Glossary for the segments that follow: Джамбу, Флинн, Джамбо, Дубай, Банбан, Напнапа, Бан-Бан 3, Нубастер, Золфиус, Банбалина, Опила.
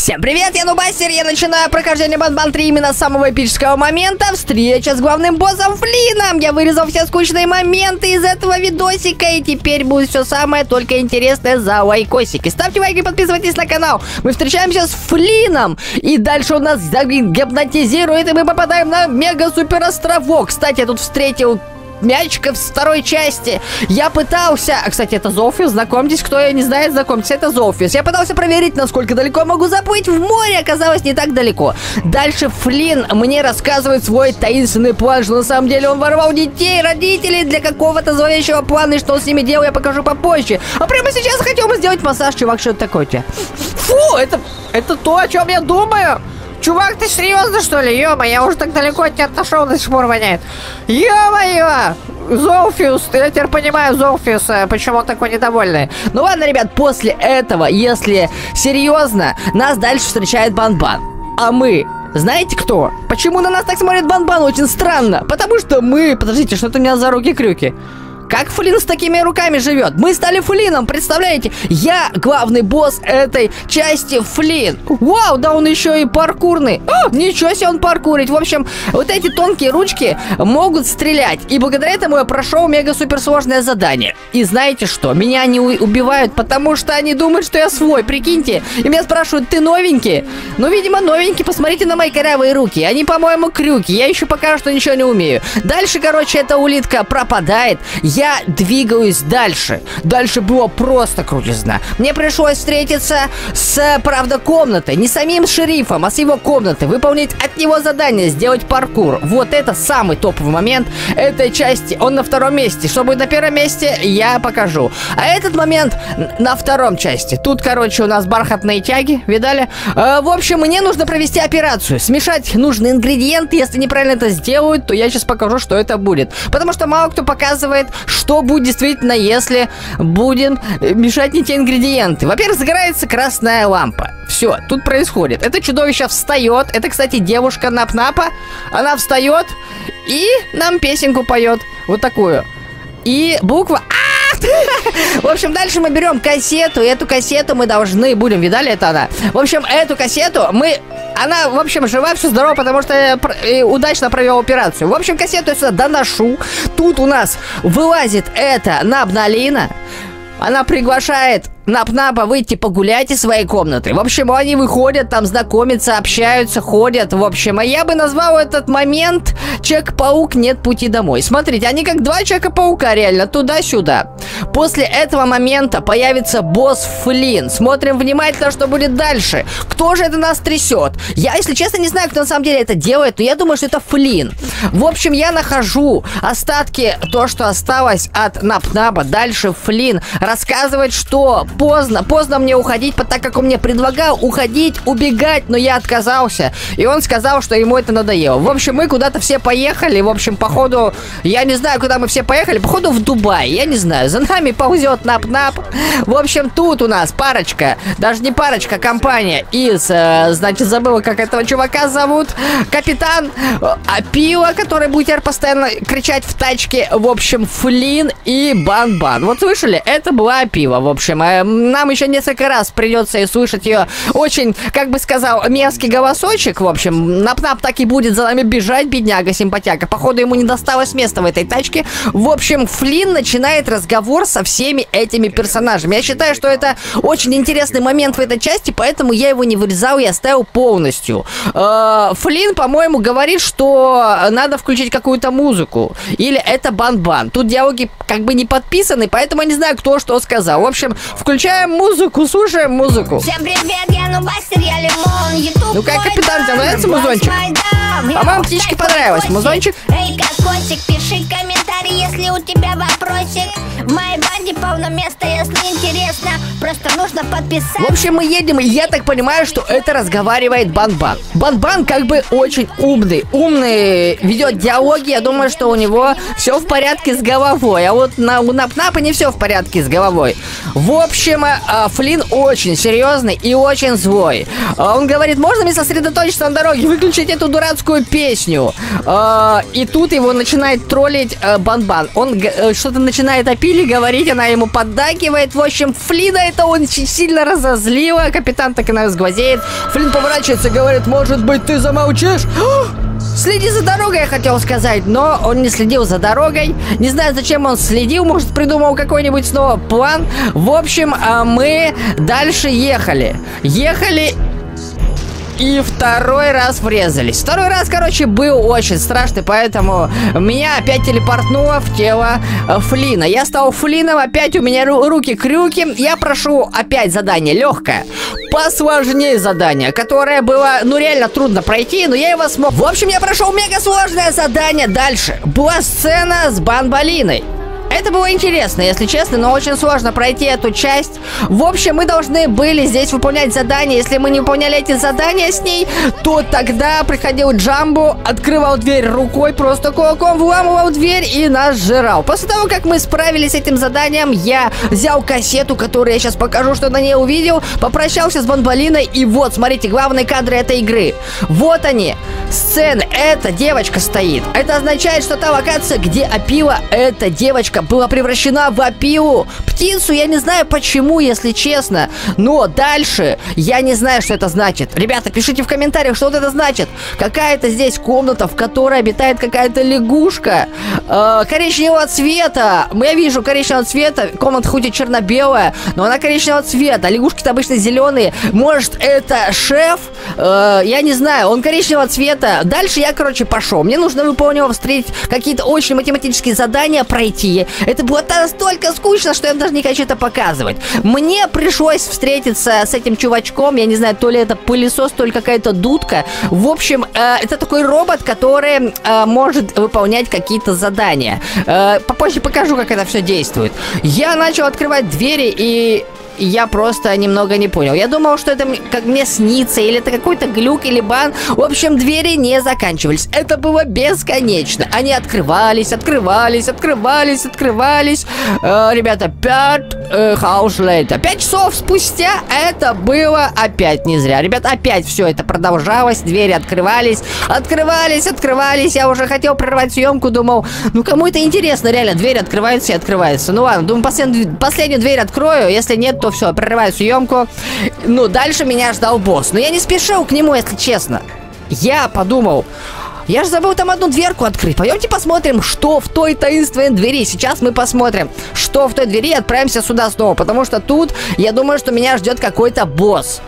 Всем привет, я Нубастер, я начинаю прохождение Банбан 3 именно с самого эпического момента. Встреча с главным боссом Флинном. Я вырезал все скучные моменты из этого видосика, и теперь будет все самое только интересное за лайкосики. Ставьте лайки, подписывайтесь на канал. Мы встречаемся с Флинном, и дальше у нас, да, гипнотизирует, и мы попадаем на мега-супер островок. Кстати, я тут встретил мячиков с второй части. Я пытался... Кстати, это Золфиус. Знакомьтесь, кто ее не знает, знакомьтесь. Это Золфиус. Я пытался проверить, насколько далеко могу заплыть в море. Оказалось, не так далеко. Дальше Флинн мне рассказывает свой таинственный план, что на самом деле он воровал детей, родителей для какого-то зловещего плана, и что он с ними делал, я покажу попозже. А прямо сейчас хотел бы сделать массаж. Чувак, что это такое у тебя? Фу, это то, о чем я думаю. Чувак, ты серьезно, что ли? Ё-моё, я уже так далеко от тебя отошел, до сих пор воняет. Ё-моё! Золфиус, я теперь понимаю Золфиуса, почему он такой недовольный. Ну ладно, ребят, после этого, если серьезно, нас дальше встречает Банбан. А мы... Знаете кто? Почему на нас так смотрит Банбан? Очень странно. Потому что мы... Подождите, что-то у меня за руки-крюки. Как Флинн с такими руками живет? Мы стали Флинном, представляете? Я главный босс этой части, Флинн. Вау, да он еще и паркурный. О, ничего себе он паркурит. В общем, вот эти тонкие ручки могут стрелять. И благодаря этому я прошел мега-суперсложное задание. И знаете что? Меня не убивают, потому что они думают, что я свой. Прикиньте. И меня спрашивают, ты новенький? Ну, видимо, новенький. Посмотрите на мои корявые руки. Они, по-моему, крюки. Я еще пока что ничего не умею. Дальше, короче, эта улитка пропадает. Я двигаюсь дальше. Дальше было просто крутизна. Мне пришлось встретиться с, правда, комнатой. Не самим шерифом, а с его комнатой. Выполнить от него задание, сделать паркур. Вот это самый топовый момент этой части. Он на втором месте. Что будет на первом месте, я покажу. А этот момент на втором части. Тут, короче, у нас бархатные тяги. Видали? В общем, мне нужно провести операцию. Смешать нужные ингредиенты. Если неправильно это сделают, то я сейчас покажу, что это будет. Потому что мало кто показывает... Что будет действительно, если будем мешать не те ингредиенты? Во-первых, загорается красная лампа. Все, тут происходит. Это чудовище встает. Это, кстати, девушка Напнапа. Она встает и нам песенку поет. Вот такую. И буква А! В общем, дальше мы берем кассету. И эту кассету мы должны будем... Видали, это она? В общем, эту кассету мы... Она, в общем, жива, все здорово, потому что я удачно провел операцию. В общем, кассету я сюда доношу. Тут у нас вылазит эта Банбалина. Она приглашает Напнапа выйти погулять из своей комнаты. В общем, они выходят, там знакомятся, общаются, ходят. В общем, а я бы назвал этот момент «Человек-паук, нет пути домой». Смотрите, они как два Человека-паука, реально, туда-сюда. После этого момента появится босс Флинн. Смотрим внимательно, что будет дальше. Кто же это нас трясет? Я, если честно, не знаю, кто на самом деле это делает, но я думаю, что это Флинн. В общем, я нахожу остатки, то, что осталось от Напнапа. Дальше Флинн рассказывает, что поздно мне уходить, так как он мне предлагал уходить, убегать, но я отказался. И он сказал, что ему это надоело. В общем, мы куда-то все поехали. В общем, походу, я не знаю, куда мы все поехали. Походу, в Дубай, я не знаю. За нами ползет Нап-Нап. В общем, тут у нас парочка, даже не парочка, компания из, значит, забыла, как этого чувака зовут. Капитан Опила, который будет теперь постоянно кричать в тачке. В общем, Флинн и Банбан. Вот слышали? Это была Опила. В общем, нам еще несколько раз придется и слышать ее очень, как бы сказал, мерзкий голосочек. В общем, Нап-Нап так и будет за нами бежать, бедняга, симпатяка. Походу, ему не досталось места в этой тачке. В общем, Флинн начинает разговор со всеми этими персонажами. Я считаю, что это очень интересный момент в этой части, поэтому я его не вырезал и оставил полностью. Флинн, по-моему, говорит, что надо включить какую-то музыку. Или это Банбан. Тут диалоги как бы не подписаны, поэтому я не знаю, кто что сказал. В общем, включаем музыку, слушаем музыку. Всем привет, я Нубастер, я Лимон, YouTube. Ну как, капитан, тебе нравится музончик? По-моему, птичке понравилось. Музончик? Эй, кокосик, пиши комментарий, если у тебя вопросик. В моей банде полно места, если интересно. Просто нужно подписаться. В общем, мы едем, и я так понимаю, что это разговаривает Банбан. Банбан как бы очень умный. Умный, ведет диалоги. Я думаю, что у него все в порядке с головой. А вот у Напнапа не все в порядке с головой. В общем, Флинн очень серьезный и очень злой. Он говорит, можно мне сосредоточиться на дороге, выключить эту дурацкую песню. И тут его начинает троллить Банбан. Он что-то начинает Опиле говорить, она ему поддакивает. В общем, Флинна это очень сильно разозлило. Капитан так и нас гвоздеет. Флинн поворачивается и говорит: может быть, ты замолчишь? Следи за дорогой, я хотел сказать, но он не следил за дорогой. Не знаю, зачем он следил, может, придумал какой-нибудь снова план. В общем, мы дальше ехали. И второй раз врезались. Второй раз, короче, был очень страшный, поэтому меня опять телепортнуло в тело Флинна. Я стал Флинном, опять у меня руки-крюки. Я прошу опять задание легкое, посложнее задание, которое было, ну, реально трудно пройти, но я его смог. В общем, я прошел мега сложное задание. Дальше была сцена с Банбалиной. Это было интересно, если честно, но очень сложно пройти эту часть. В общем, мы должны были здесь выполнять задания. Если мы не выполняли эти задания с ней, то тогда приходил Джамбу, открывал дверь рукой, просто кулаком вламывал дверь и нас жрал. После того, как мы справились с этим заданием, я взял кассету, которую я сейчас покажу, что на ней увидел, попрощался с Банбалиной, и вот, смотрите, главные кадры этой игры. Вот они, сцены. Эта девочка стоит. Это означает, что та локация, где Опила, эта девочка была превращена в опилу. Птицу, я не знаю почему, если честно. Но дальше я не знаю, что это значит. Ребята, пишите в комментариях, что вот это значит. Какая-то здесь комната, в которой обитает какая-то лягушка коричневого цвета. Я вижу коричневого цвета. Комната хоть и черно-белая, но она коричневого цвета. Лягушки-то обычно зеленые. Может, это шеф? Я не знаю, он коричневого цвета. Дальше я, короче, пошел. Мне нужно выполнить, встретить какие-то очень математические задания, пройти. Это было настолько скучно, что я даже не хочу это показывать. Мне пришлось встретиться с этим чувачком. Я не знаю, то ли это пылесос, то ли какая-то дудка. В общем, это такой робот, который может выполнять какие-то задания. Попозже покажу, как это все действует. Я начал открывать двери и... я просто немного не понял. Я думал, что это как мне снится, или это какой-то глюк, или бан. В общем, двери не заканчивались. Это было бесконечно. Они открывались, открывались, открывались, открывались. Ребята, 5 часов спустя это было опять не зря. Ребят, опять все это продолжалось. Двери открывались, открывались, открывались. Я уже хотел прервать съемку, думал, ну кому это интересно, реально, двери открываются и открываются. Ну ладно, думаю, последнюю дверь открою. Если нет, то все, прерываю съемку. Ну, дальше меня ждал босс. Но я не спешил к нему, если честно. Я подумал, я же забыл там одну дверку открыть. Пойдемте посмотрим, что в той таинственной двери. Сейчас мы посмотрим, что в той двери, и отправимся сюда снова. Потому что тут, я думаю, что меня ждет какой-то босс.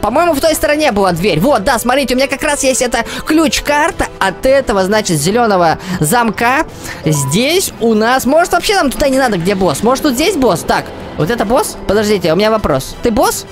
По-моему, в той стороне была дверь. Вот, да, смотрите, у меня как раз есть эта ключ-карта от этого, значит, зеленого замка. Здесь у нас... может, вообще нам туда не надо, где босс? Может, тут здесь босс? Так, вот это босс? Подождите, у меня вопрос. Ты босс?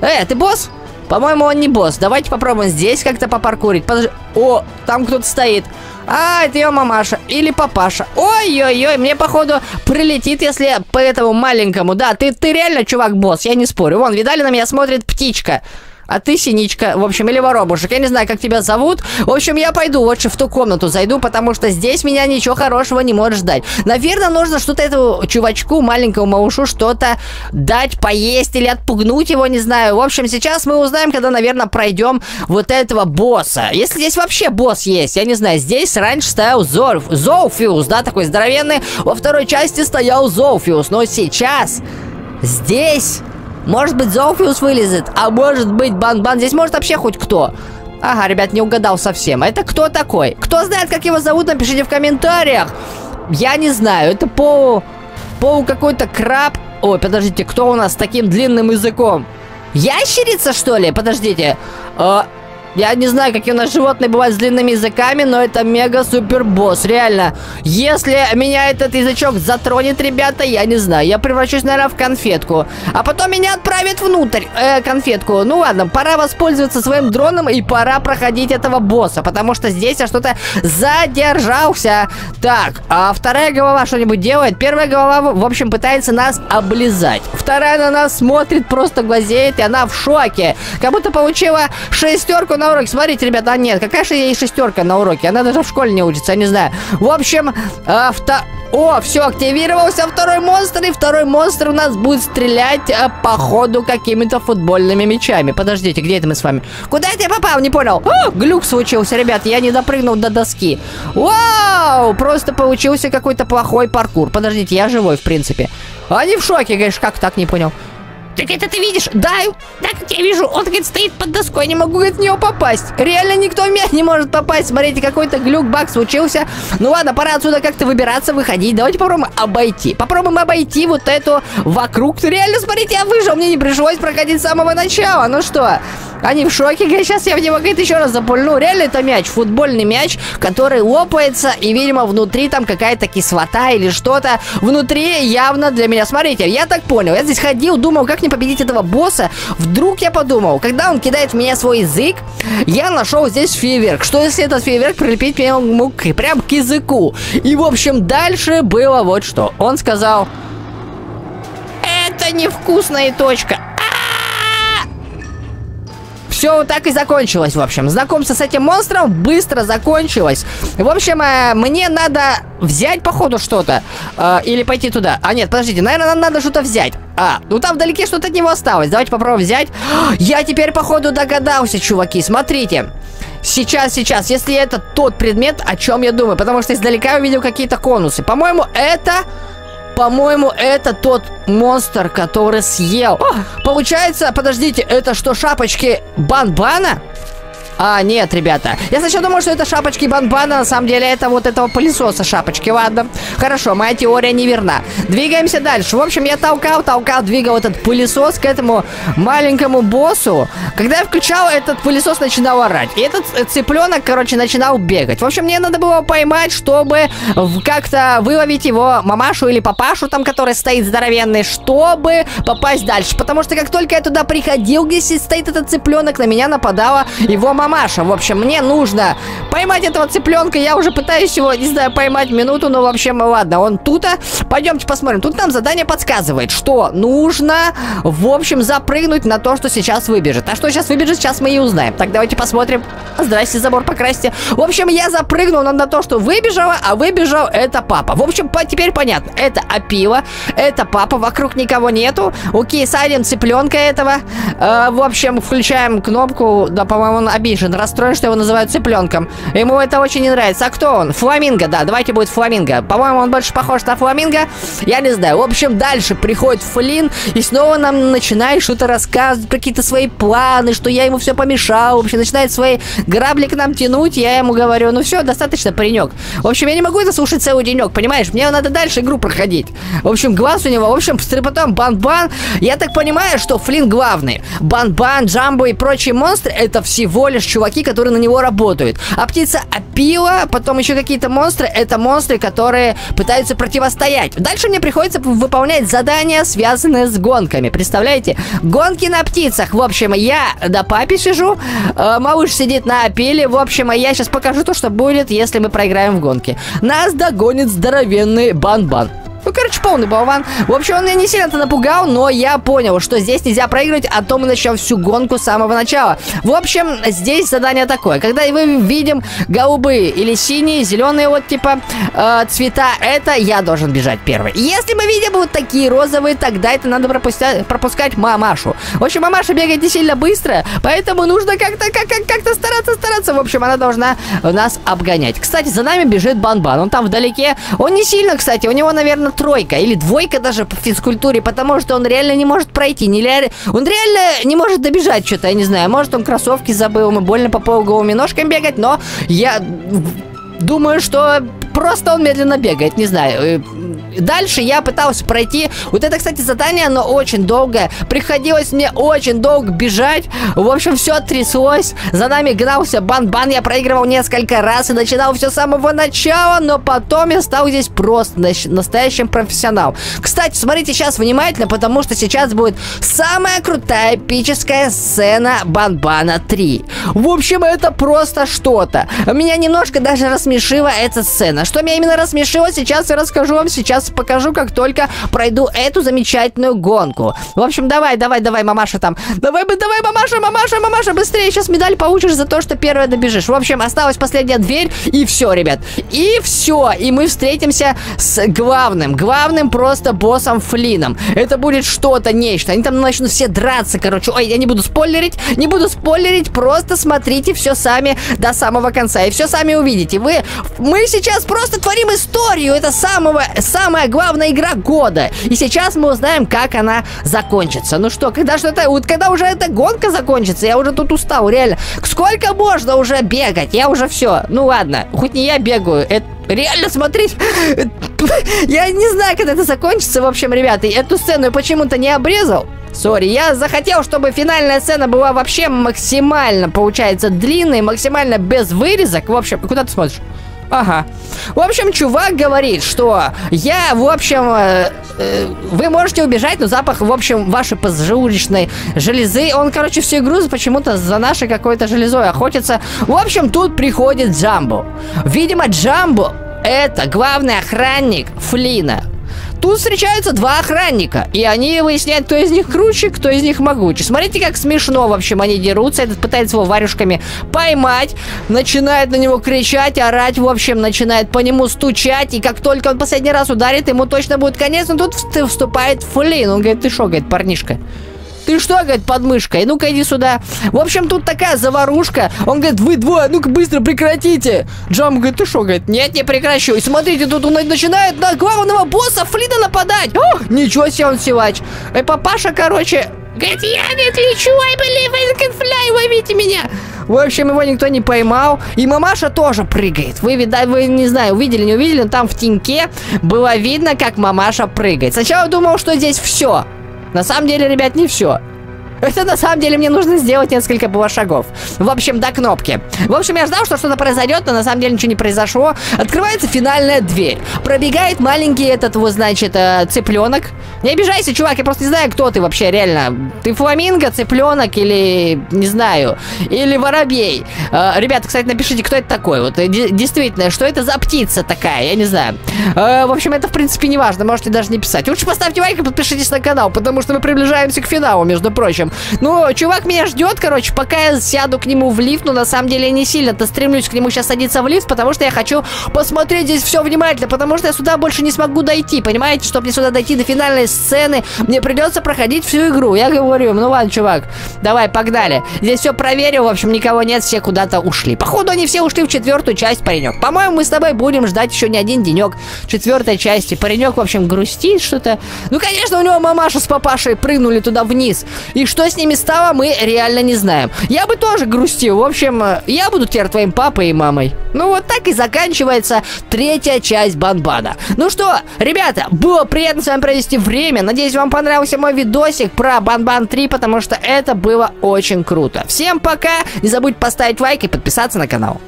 Ты босс? По-моему, он не босс. Давайте попробуем здесь как-то попаркурить. Подожди. О, там кто-то стоит. А, это ее мамаша. Или папаша. Ой-ой-ой, мне, походу, прилетит, если по этому маленькому. Да, ты реально, чувак, босс, я не спорю. Вон, видали, на меня смотрит птичка. А ты синичка, в общем, или воробушек. Я не знаю, как тебя зовут. В общем, я пойду лучше в ту комнату зайду, потому что здесь меня ничего хорошего не может ждать. Наверное, нужно что-то этому чувачку, маленькому малышу, что-то дать поесть или отпугнуть его, не знаю. В общем, сейчас мы узнаем, когда, наверное, пройдем вот этого босса. Если здесь вообще босс есть, я не знаю. Здесь раньше стоял Золфиус, да, такой здоровенный. Во второй части стоял Золфиус. Но сейчас здесь... может быть, Золфиус вылезет, а может быть, Банбан. Здесь может вообще хоть кто. Ага, ребят, не угадал совсем. Это кто такой? Кто знает, как его зовут, напишите в комментариях. Я не знаю. Это полу какой-то краб. Ой, подождите, кто у нас с таким длинным языком? Ящерица, что ли? Подождите. Я не знаю, какие у нас животные бывают с длинными языками, но это мега-супер-босс, реально. Если меня этот язычок затронет, ребята, я не знаю. Я превращусь, наверное, в конфетку. А потом меня отправят внутрь, конфетку. Ну ладно, пора воспользоваться своим дроном и пора проходить этого босса, потому что здесь я что-то задержался. Так, а вторая голова что-нибудь делает? Первая голова, в общем, пытается нас облизать. Вторая на нас смотрит, просто глазеет, и она в шоке. Как будто получила шестерку на на уроке. Смотрите, ребята, а нет, какая же ей шестерка на уроке. Она даже в школе не учится, я не знаю. В общем, О, все, активировался второй монстр. И второй монстр у нас будет стрелять по ходу какими-то футбольными мячами. Подождите, где это мы с вами? Куда это я попал? Не понял. О, глюк случился, ребят, я не допрыгнул до доски. Вау, просто получился какой-то плохой паркур. Подождите, я живой, в принципе. Они в шоке, говоришь, как так, не понял. Так это ты видишь? Да, так я вижу. Он, говорит, стоит под доской, не могу от него попасть. Реально никто в меня не может попасть. Смотрите, какой-то глюк-баг случился. Ну ладно, пора отсюда как-то выбираться, выходить. Давайте попробуем обойти. Попробуем обойти вот эту вокруг. Реально, смотрите, я выжил. Мне не пришлось проходить с самого начала. Ну что, они в шоке. Говорят, сейчас я в него, говорит, еще раз запульну. Реально это мяч, футбольный мяч, который лопается. И, видимо, внутри там какая-то кислота или что-то. Внутри явно для меня. Смотрите, я так понял. Я здесь ходил, думал, как не победить этого босса. Вдруг я подумал, когда он кидает в меня свой язык, я нашел здесь фейерверк. Что если этот фейерверк прилепить меня мог прям к языку? И в общем дальше было вот что. Он сказал: это невкусная точка. Все вот так и закончилось, в общем. Знакомство с этим монстром быстро закончилось. В общем, мне надо взять, походу, что-то. Или пойти туда. А, нет, подождите, наверное, надо что-то взять. А, ну там вдалеке что-то от него осталось. Давайте попробуем взять. Я теперь, походу, догадался, чуваки. Смотрите. Сейчас. Если это тот предмет, о чем я думаю. Потому что издалека я увидел какие-то конусы. По-моему, это тот монстр, который съел. О, получается, подождите, это что, шапочки Банбана? А, нет, ребята. Я сначала думал, что это шапочки Банбана, на самом деле это вот этого пылесоса шапочки. Ладно, хорошо, моя теория неверна. Двигаемся дальше. В общем, я толкал, двигал этот пылесос к этому маленькому боссу. Когда я включал, этот пылесос начинал орать. И этот цыпленок, короче, начинал бегать. В общем, мне надо было поймать, чтобы как-то выловить его мамашу или папашу там, который стоит здоровенный, чтобы попасть дальше. Потому что как только я туда приходил, где стоит этот цыпленок, на меня нападала его мама. Маша, в общем, мне нужно поймать этого цыпленка. Я уже пытаюсь его, не знаю, поймать минуту, но вообще, ну ладно, он тут. Пойдемте посмотрим. Тут нам задание подсказывает, что нужно, в общем, запрыгнуть на то, что сейчас выбежит. А что сейчас выбежит, сейчас мы и узнаем. Так, давайте посмотрим. Здрасте, забор покрасьте. В общем, я запрыгнул на то, что выбежало, а выбежал это папа. В общем, теперь понятно. Это Опила, это папа, вокруг никого нету. Окей, садим цыпленка этого. В общем, включаем кнопку, да, по-моему, он обидел. Расстроен, что его называют цыпленком. Ему это очень не нравится. А кто он? Фламинго, да, давайте будет фламинго. По-моему, он больше похож на фламинго. Я не знаю. В общем, дальше приходит Флинн и снова нам начинает что-то рассказывать, какие-то свои планы, что я ему все помешал. В общем, начинает свои грабли к нам тянуть. Я ему говорю, ну все, достаточно, паренек. В общем, я не могу это слушать целый денек, понимаешь? Мне надо дальше игру проходить. В общем, глаз у него, в общем, потом Бан-Бан. Я так понимаю, что Флинн главный. Бан-Бан, Джамбо и прочие монстры — это всего лишь чуваки, которые на него работают. А птица Опила, потом еще какие-то монстры — это монстры, которые пытаются противостоять. Дальше мне приходится выполнять задания, связанные с гонками. Представляете? Гонки на птицах. В общем, я на папе сижу, малыш сидит на Опиле. В общем, я сейчас покажу то, что будет, если мы проиграем в гонке. Нас догонит здоровенный Банбан. Ну, короче, полный болван. В общем, он меня не сильно-то напугал, но я понял, что здесь нельзя проигрывать, а то мы начнем всю гонку с самого начала. В общем, здесь задание такое. Когда мы видим голубые или синие, зеленые вот типа цвета, это я должен бежать первый. Если мы видим вот такие розовые, тогда это надо пропускать мамашу. В общем, мамаша бегает не сильно быстро, поэтому нужно как-то стараться. В общем, она должна нас обгонять. Кстати, за нами бежит Банбан. Он там вдалеке. Он не сильно, кстати, у него, наверное, тройка или двойка даже по физкультуре, потому что он реально не может пройти. Он реально не может добежать что-то, я не знаю. Может, он кроссовки забыл, ему больно по полу голыми ножками бегать, но я думаю, что просто он медленно бегает, не знаю. Дальше я пытался пройти. Вот это, кстати, задание, оно очень долгое. Приходилось мне очень долго бежать. В общем, все тряслось. За нами гнался Бан-Бан. Я проигрывал несколько раз и начинал все с самого начала. Но потом я стал здесь просто настоящим профессионалом. Кстати, смотрите сейчас внимательно, потому что сейчас будет самая крутая эпическая сцена Банбана 3. В общем, это просто что-то. Меня немножко даже рассмешила эта сцена. Что меня именно рассмешило, сейчас я расскажу вам. Сейчас раз покажу, как только пройду эту замечательную гонку. В общем, давай, мамаша там. Давай, мамаша, быстрее. Сейчас медаль получишь за то, что первая добежишь. В общем, осталась последняя дверь, и все, ребят. И все. И мы встретимся с главным просто боссом Флинном. Это будет что-то нечто. Они там начнут все драться, короче. Ой, я не буду спойлерить. Просто смотрите все сами до самого конца. И все сами увидите. Мы сейчас просто творим историю. Это самая главная игра года. И сейчас мы узнаем, как она закончится. Ну что, когда уже эта гонка закончится? Я уже тут устал, реально. Сколько можно уже бегать? Я уже все. Ну ладно, хоть не я бегаю. Это реально смотреть. Я не знаю, когда это закончится. В общем, ребята, эту сцену я почему-то не обрезал. Сори, я захотел, чтобы финальная сцена была вообще максимально, получается, длинной, максимально без вырезок. В общем, куда ты смотришь? Ага. В общем, чувак говорит, что я, в общем, вы можете убежать, но запах, в общем, вашей поджелудочной железы, он, короче, всю игру почему-то за нашей какой-то железой охотится. В общем, тут приходит Джамбо. Видимо, Джамбо это главный охранник Флинна. Тут встречаются два охранника, и они выясняют, кто из них круче, кто из них могучий. Смотрите, как смешно, в общем, они дерутся. Этот пытается его варежками поймать, начинает на него кричать, орать, в общем, начинает по нему стучать, и как только он последний раз ударит, ему точно будет конец, но тут вступает Флинн. Он говорит: ты шо, говорит, парнишка? Ты что, говорит, подмышка? И ну-ка иди сюда. В общем, тут такая заварушка. Он говорит: вы двое, ну-ка быстро прекратите. Джамбо говорит: ты что, говорит? Нет, не прекращу. И смотрите, тут он начинает на главного босса Флинна нападать. О, ничего себе он силач. И папаша, короче, говорит: я не отличу, ай, блин, вы конфляй, ловите меня. В общем, его никто не поймал. И мамаша тоже прыгает. Вы, не знаю, увидели, не увидели, но там в теньке было видно, как мамаша прыгает. Сначала думал, что здесь все. На самом деле, ребят, не все. Это на самом деле мне нужно сделать несколько было шагов. В общем, до кнопки. В общем, я ждал, что что-то произойдет, но на самом деле ничего не произошло. Открывается финальная дверь. Пробегает маленький этот, вот, значит, цыпленок. Не обижайся, чувак, я просто не знаю, кто ты вообще, реально. Ты фламинго, цыпленок или, не знаю, или воробей. Ребята, кстати, напишите, кто это такой. Вот, действительно, что это за птица такая, я не знаю. В общем, это, в принципе, не важно, можете даже не писать. Лучше поставьте лайк и подпишитесь на канал, потому что мы приближаемся к финалу, между прочим. Ну, чувак меня ждет, короче, пока я сяду к нему в лифт. Но на самом деле я не сильно-то стремлюсь к нему сейчас садиться в лифт, потому что я хочу посмотреть здесь все внимательно, потому что я сюда больше не смогу дойти, понимаете? Чтобы мне сюда дойти до финальной сцены, мне придется проходить всю игру. Я говорю, ну ладно, чувак, давай, погнали. Здесь все проверил, в общем, никого нет, все куда-то ушли. Походу, они все ушли в четвертую часть, паренек. По-моему, мы с тобой будем ждать еще не один денек четвертой части. Паренек, в общем, грустит что-то. Ну, конечно, у него мамаша с папашей прыгнули туда вниз. И что с ними стало, мы реально не знаем. Я бы тоже грустил. В общем, я буду теперь твоим папой и мамой. Ну вот так и заканчивается третья часть Банбана. Ну что, ребята, было приятно с вами провести время. Надеюсь, вам понравился мой видосик про Банбан 3, потому что это было очень круто. Всем пока. Не забудь поставить лайк и подписаться на канал.